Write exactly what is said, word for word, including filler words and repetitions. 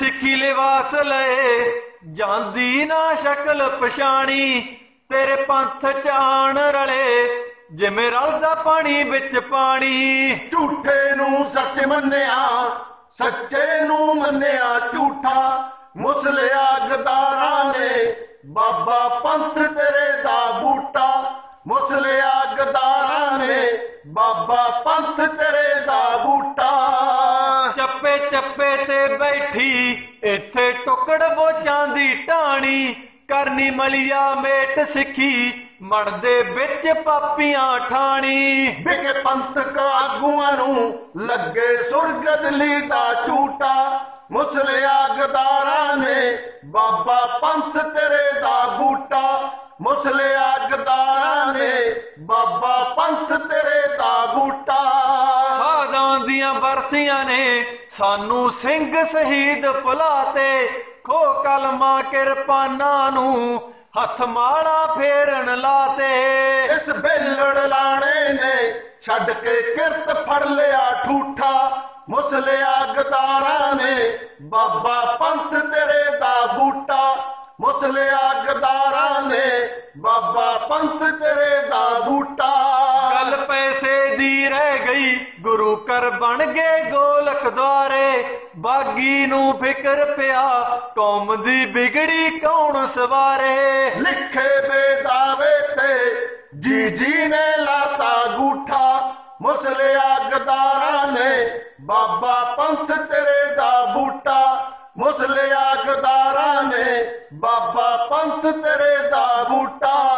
सिक्की लिबास लए जांदी ना शकल पछाणी तेरे पंथ च आण रले जिमें रलदा पानी बिच पानी। झूठे नूं सच मन्निया सच्चे नूं मन्निया झूठा मुसलिया गदारा ने बाबा पंथ तेरे दा बूटा। मुसलिया गदारा ने बाबा पंथ तेरे दा बूटा। चप्पे चप्पे ते बैठी इथे टुकड़ बोझां दी टाणी करनी मलिया मेट सिखी मणदे बिच पापियां ठाणी। बिके पंथ आगूआं नूं लगे सुरगदली दा झूटा। मुसलिया गदारा ने बाबा पंथ तेरे दा बूटा। मुसलिया गदारा ने बाबा पंथ तेरे दा बूटा। खादां दियां बरसियां ने सानू सिंह शहीद भुलाते खो कलमा किरपाना नू हथ माड़ा फेरन लाते। इस बेलड़ लाने ने छड़ के किरत फड़ लिया ठूठा। मुसलिया गदारा ने बाबा पंथ तेरे दा बूटा। मुसलिया गदारा ने बाबा पंथ तेरे दा बूटा। गल पैसे दी रह गई गुरु कर बन गए गोलख द्वारे बागी नू फिकर पिया कौम दी बिगड़ी कौन सवारे। लिखे बेदावे ते जी जी ने लाता गूठा। मुसलिया गदारा ने बाबा पंथ तेरे दा बूटा। मुसलिया गदारा ने बाबा पंथ तेरे दा बूटा।